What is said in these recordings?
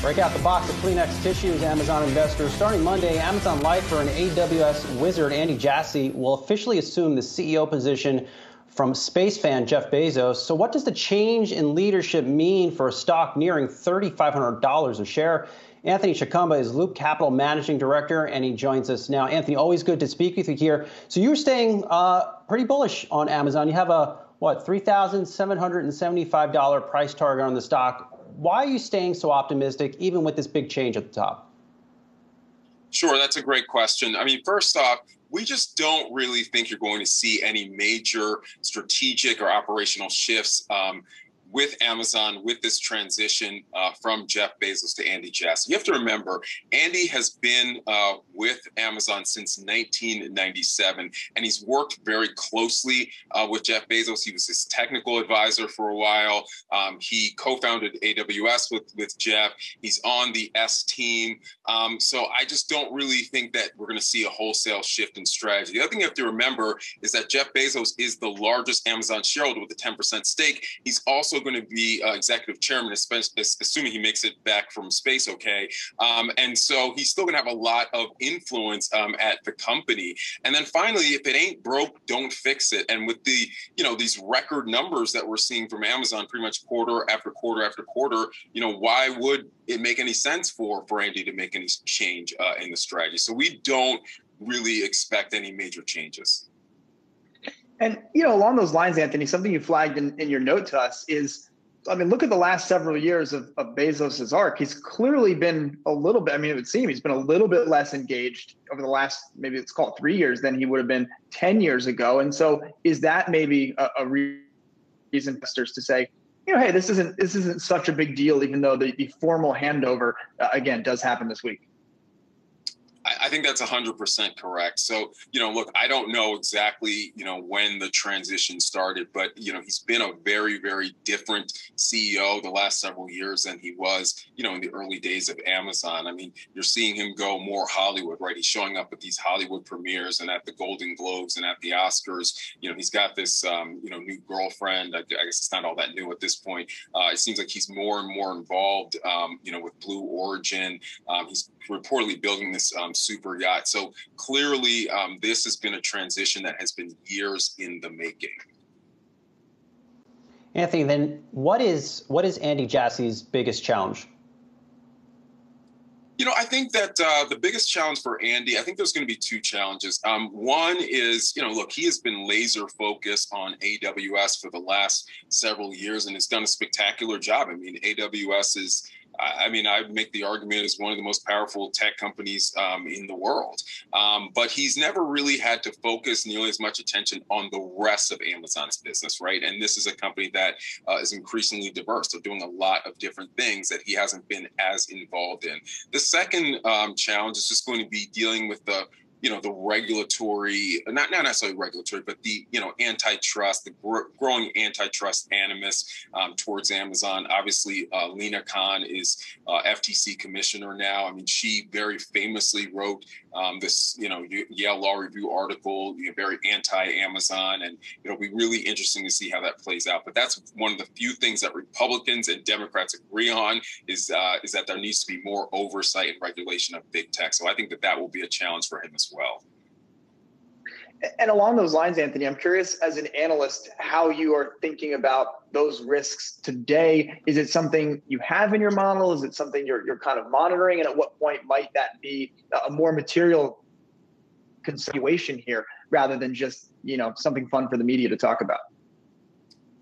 Break out the box of Kleenex tissues, Amazon investors. Starting Monday, Amazon lifer and AWS wizard Andy Jassy will officially assume the CEO position from space fan Jeff Bezos. So what does the change in leadership mean for a stock nearing $3,500 a share? Anthony Chukumba is Loop Capital Managing Director, and he joins us now. Anthony, always good to speak with you here. So you're staying pretty bullish on Amazon. You have a, what, $3,775 price target on the stock. Why are you staying so optimistic, even with this big change at the top? Sure, that's a great question. I mean, first off, we just don't really think you're going to see any major strategic or operational shifts with Amazon, with this transition from Jeff Bezos to Andy Jassy. You have to remember, Andy has been with Amazon since 1997, and he's worked very closely with Jeff Bezos. He was his technical advisor for a while. He co-founded AWS with Jeff. He's on the S team. So I just don't really think that we're going to see a wholesale shift in strategy. The other thing you have to remember is that Jeff Bezos is the largest Amazon shareholder with a 10% stake. He's also going to be executive chairman, assuming he makes it back from space okay. And so he's still going to have a lot of influence at the company. And then finally, if it ain't broke, don't fix it. And with the, you know, these record numbers that we're seeing from Amazon pretty much quarter after quarter after quarter, you know, why would it make any sense for Andy to make any change in the strategy? So we don't really expect any major changes. And, you know, along those lines, Anthony, something you flagged in your note to us is, I mean, look at the last several years of Bezos's arc. He's clearly been a little bit, I mean, it would seem he's been a little bit less engaged over the last, maybe it's called 3 years than he would have been 10 years ago. And so is that maybe a reason investors to say, you know, hey, this isn't such a big deal, even though the formal handover, again, does happen this week? I think that's 100% correct. So, you know, look, I don't know exactly, you know, when the transition started, but, you know, he's been a very, very different CEO the last several years than he was, you know, in the early days of Amazon. I mean, you're seeing him go more Hollywood, right? He's showing up at these Hollywood premieres and at the Golden Globes and at the Oscars. You know, he's got this, you know, new girlfriend. I guess it's not all that new at this point. It seems like he's more and more involved, you know, with Blue Origin. He's reportedly building this super yacht. So clearly, this has been a transition that has been years in the making. Anthony, then what is Andy Jassy's biggest challenge? You know, I think that the biggest challenge for Andy, I think there's going to be two challenges. One is, you know, look, he has been laser focused on AWS for the last several years and has done a spectacular job. I mean, AWS is, I mean, I make the argument as one of the most powerful tech companies in the world. But he's never really had to focus nearly as much attention on the rest of Amazon's business, right? And this is a company that is increasingly diverse. They're doing a lot of different things that he hasn't been as involved in. The second challenge is just going to be dealing with the, you know, the regulatory, not necessarily regulatory, but the, you know, antitrust, the growing antitrust animus towards Amazon. Obviously, Lena Khan is FTC commissioner now. I mean, she very famously wrote this, you know, Yale Law Review article, you know, very anti-Amazon, and it'll be really interesting to see how that plays out. But that's one of the few things that Republicans and Democrats agree on is that there needs to be more oversight and regulation of big tech. So I think that will be a challenge for him as well. And along those lines, Anthony, I'm curious as an analyst how you are thinking about those risks today. Is it something you have in your model? Is it something you're kind of monitoring? And at what point might that be a more material consideration here rather than just, you know, something fun for the media to talk about?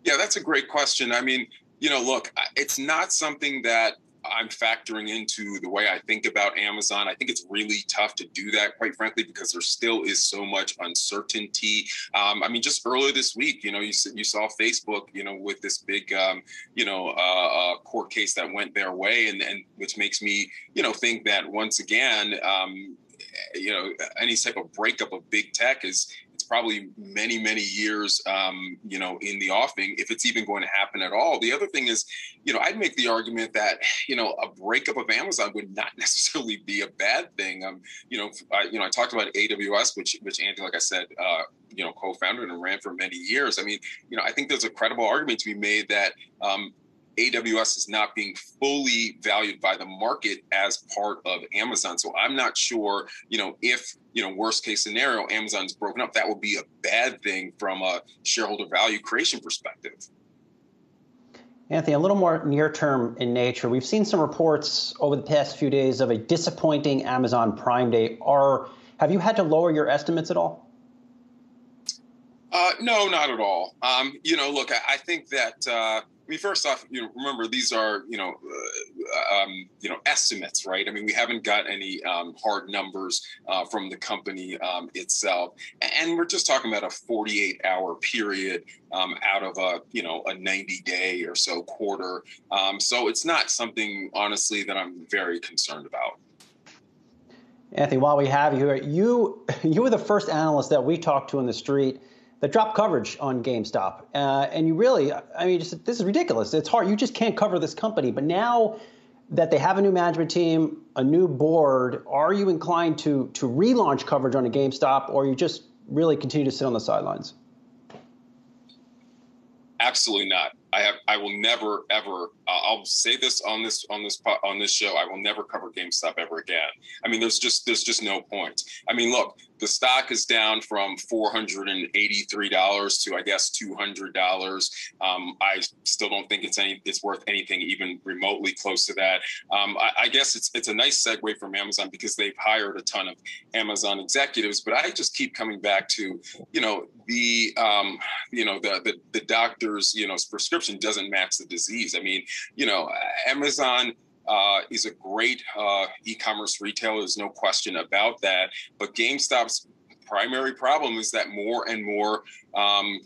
Yeah, that's a great question. I mean, you know, look, it's not something that I'm factoring into the way I think about Amazon. I think it's really tough to do that, quite frankly, because there still is so much uncertainty. I mean, just earlier this week, you know, you saw Facebook, you know, with this big, you know, court case that went their way, and which makes me, you know, think that once again, you know, any type of breakup of big tech is, it's probably many, many years, you know, in the offing, if it's even going to happen at all. The other thing is, you know, I'd make the argument that, you know, a breakup of Amazon would not necessarily be a bad thing. I talked about AWS, which Andy, like I said, you know, co-founded and ran for many years. I mean, you know, I think there's a credible argument to be made that AWS is not being fully valued by the market as part of Amazon. So I'm not sure, if, worst case scenario, Amazon's broken up, that would be a bad thing from a shareholder value creation perspective. Anthony, a little more near term in nature. We've seen some reports over the past few days of a disappointing Amazon Prime Day. Have you had to lower your estimates at all? No, not at all. Look, I think that, first off, remember, these are, estimates, right? We haven't got any hard numbers from the company itself. And we're just talking about a 48-hour period out of a, a 90-day or so quarter. So it's not something, honestly, that I'm very concerned about. Anthony, while we have you, you were the first analyst that we talked to in the street that dropped coverage on GameStop. And you really, just, this is ridiculous. It's hard. You just can't cover this company. But now that they have a new management team, a new board, are you inclined to relaunch coverage on a GameStop, or you just really continue to sit on the sidelines? Absolutely not. I will never, ever. I'll say this on this show. I will never cover GameStop ever again. There's just no point. Look, the stock is down from $483 to I guess $200. I still don't think it's worth anything even remotely close to that. I guess it's a nice segue from Amazon because they've hired a ton of Amazon executives. But I just keep coming back to the doctor's prescription doesn't match the disease. Amazon is a great e-commerce retailer. There's no question about that. But GameStop's primary problem is that more and more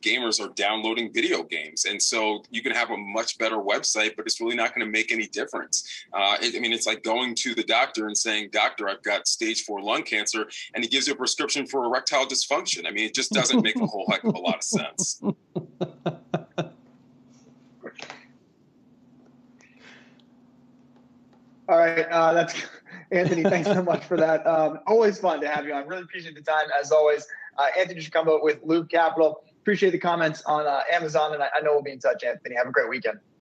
gamers are downloading video games. And so you can have a much better website, but it's really not going to make any difference. It's like going to the doctor and saying, "Doctor, I've got stage 4 lung cancer," and he gives you a prescription for erectile dysfunction. It just doesn't make a whole heck of a lot of sense. All right, that's Anthony. Thanks so much for that. Always fun to have you on. Really appreciate the time, as always. Anthony Chukumba with Loop Capital. Appreciate the comments on Amazon, and I know we'll be in touch, Anthony. Have a great weekend.